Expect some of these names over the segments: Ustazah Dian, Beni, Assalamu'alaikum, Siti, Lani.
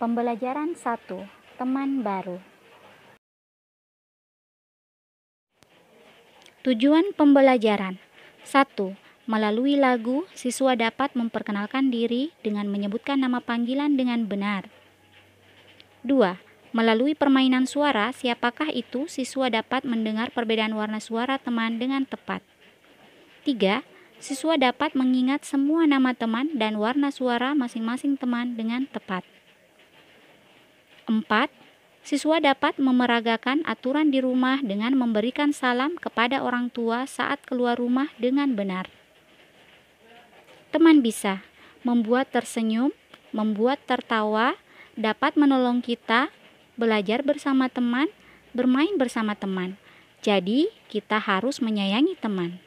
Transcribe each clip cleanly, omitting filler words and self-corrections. Pembelajaran 1. Teman baru. Tujuan pembelajaran 1. Melalui lagu, siswa dapat memperkenalkan diri dengan menyebutkan nama panggilan dengan benar. 2. Melalui permainan suara, siapakah itu, siswa dapat mendengar perbedaan warna suara teman dengan tepat. 3. Siswa dapat mengingat semua nama teman dan warna suara masing-masing teman dengan tepat. 4. Siswa dapat memeragakan aturan di rumah dengan memberikan salam kepada orang tua saat keluar rumah dengan benar. Teman bisa membuat tersenyum, membuat tertawa, dapat menolong kita, belajar bersama teman, bermain bersama teman. Jadi, kita harus menyayangi teman.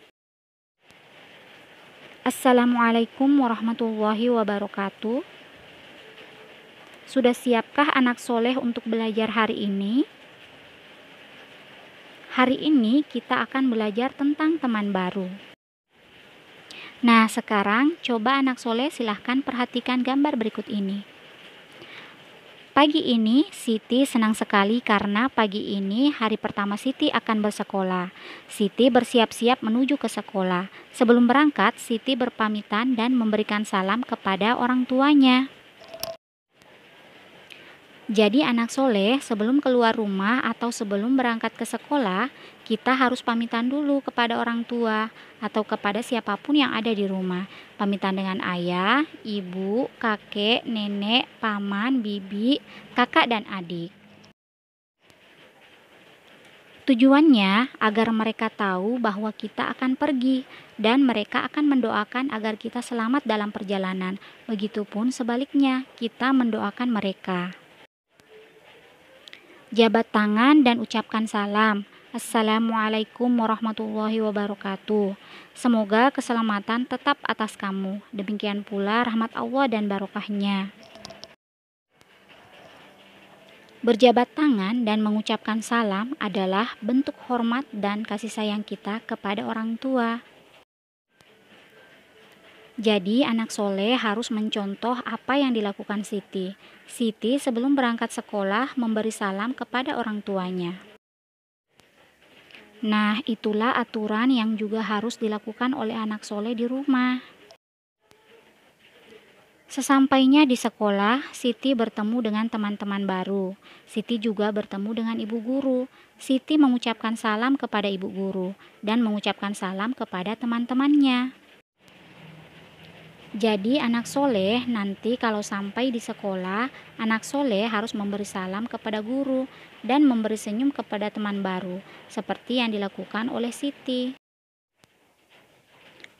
Assalamualaikum warahmatullahi wabarakatuh. Sudah siapkah anak soleh untuk belajar hari ini? Hari ini kita akan belajar tentang teman baru. Nah, sekarang coba anak soleh silahkan perhatikan gambar berikut ini. Pagi ini Siti senang sekali karena pagi ini hari pertama Siti akan bersekolah. Siti bersiap-siap menuju ke sekolah. Sebelum berangkat, Siti berpamitan dan memberikan salam kepada orang tuanya. Jadi anak soleh, sebelum keluar rumah atau sebelum berangkat ke sekolah, kita harus pamitan dulu kepada orang tua atau kepada siapapun yang ada di rumah. Pamitan dengan ayah, ibu, kakek, nenek, paman, bibi, kakak, dan adik. Tujuannya agar mereka tahu bahwa kita akan pergi dan mereka akan mendoakan agar kita selamat dalam perjalanan. Begitupun sebaliknya, kita mendoakan mereka. Jabat tangan dan ucapkan salam. Assalamualaikum warahmatullahi wabarakatuh. Semoga keselamatan tetap atas kamu. Demikian pula rahmat Allah dan barokahnya. Berjabat tangan dan mengucapkan salam adalah bentuk hormat dan kasih sayang kita kepada orang tua. Jadi anak soleh harus mencontoh apa yang dilakukan Siti. Siti sebelum berangkat sekolah memberi salam kepada orang tuanya. Nah, itulah aturan yang juga harus dilakukan oleh anak soleh di rumah. Sesampainya di sekolah, Siti bertemu dengan teman-teman baru. Siti juga bertemu dengan ibu guru. Siti mengucapkan salam kepada ibu guru dan mengucapkan salam kepada teman-temannya. Jadi anak soleh nanti kalau sampai di sekolah, anak soleh harus memberi salam kepada guru dan memberi senyum kepada teman baru, seperti yang dilakukan oleh Siti.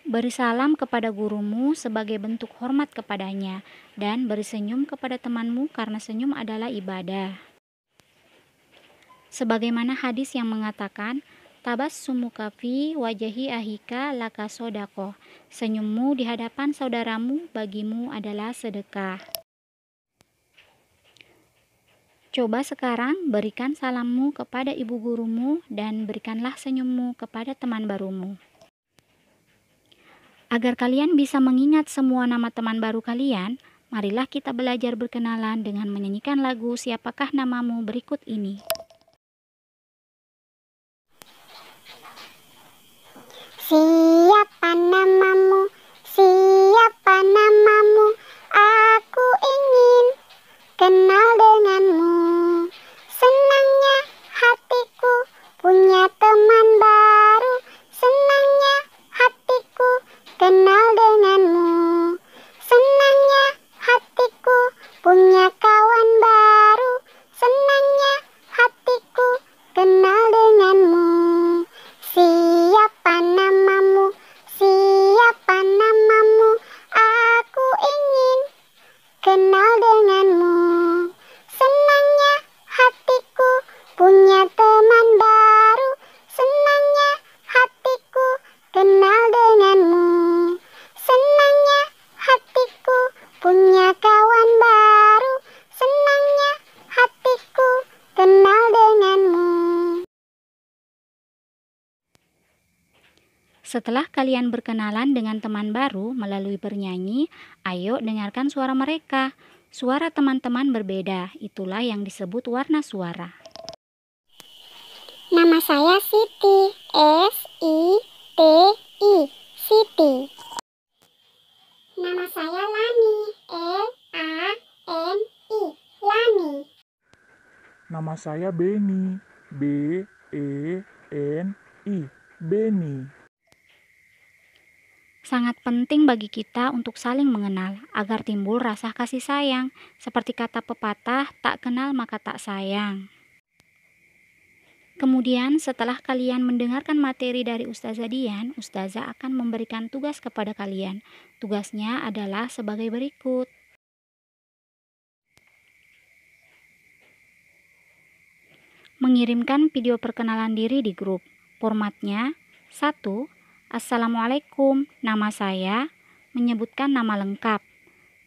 Beri salam kepada gurumu sebagai bentuk hormat kepadanya dan beri senyum kepada temanmu karena senyum adalah ibadah. Sebagaimana hadis yang mengatakan, Tabassum kafi wajahi ahika laka sodaqoh. Senyummu di hadapan saudaramu bagimu adalah sedekah. Coba sekarang berikan salammu kepada ibu gurumu dan berikanlah senyummu kepada teman barumu. Agar kalian bisa mengingat semua nama teman baru kalian, marilah kita belajar berkenalan dengan menyanyikan lagu Siapakah Namamu berikut ini. Siapa namamu? Siapa namamu? Aku ingin kenal denganmu. Senangnya hatiku punya teman baru. Senangnya hatiku kenal denganmu. Senangnya hatiku punya kawan baru. Senangnya hatiku kenal denganmu. Siapa namamu? Siapa namamu? Aku ingin kenal denganmu. Senangnya hatiku punya teman baru. Senangnya hatiku kenal denganmu. Senangnya hatiku punya kawan baru. Senangnya hatiku kenal denganmu. Setelah kalian berkenalan dengan teman baru melalui bernyanyi, ayo dengarkan suara mereka. Suara teman-teman berbeda, itulah yang disebut warna suara. Nama saya Siti, S-I-T-I, Siti. Nama saya Lani, L-A-N-I, Lani. Nama saya Beni, B-E-N-I, Beni. Sangat penting bagi kita untuk saling mengenal agar timbul rasa kasih sayang. Seperti kata pepatah, tak kenal maka tak sayang. Kemudian setelah kalian mendengarkan materi dari Ustazah Dian, Ustazah akan memberikan tugas kepada kalian. Tugasnya adalah sebagai berikut. Mengirimkan video perkenalan diri di grup. Formatnya 1. Assalamualaikum, nama saya, menyebutkan nama lengkap.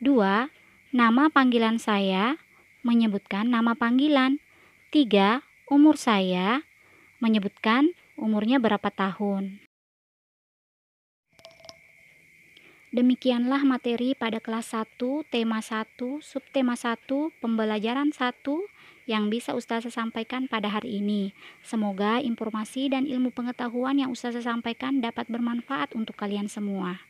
2. Nama panggilan saya, menyebutkan nama panggilan. 3. Umur saya, menyebutkan umurnya berapa tahun. Demikianlah materi pada kelas 1, tema 1, subtema 1, pembelajaran 1 yang bisa Ustazah sampaikan pada hari ini. Semoga informasi dan ilmu pengetahuan yang Ustazah sampaikan dapat bermanfaat untuk kalian semua.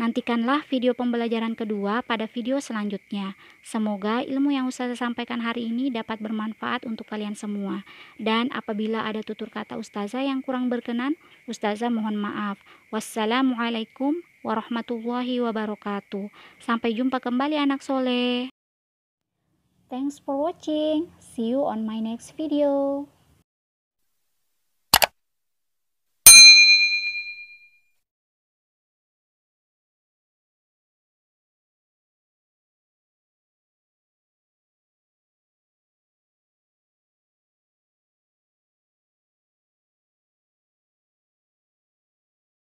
Nantikanlah video pembelajaran kedua pada video selanjutnya. Semoga ilmu yang Ustazah sampaikan hari ini dapat bermanfaat untuk kalian semua. Dan apabila ada tutur kata Ustazah yang kurang berkenan, Ustazah mohon maaf. Wassalamualaikum warahmatullahi wabarakatuh. Sampai jumpa kembali anak soleh. Thanks for watching. See you on my next video.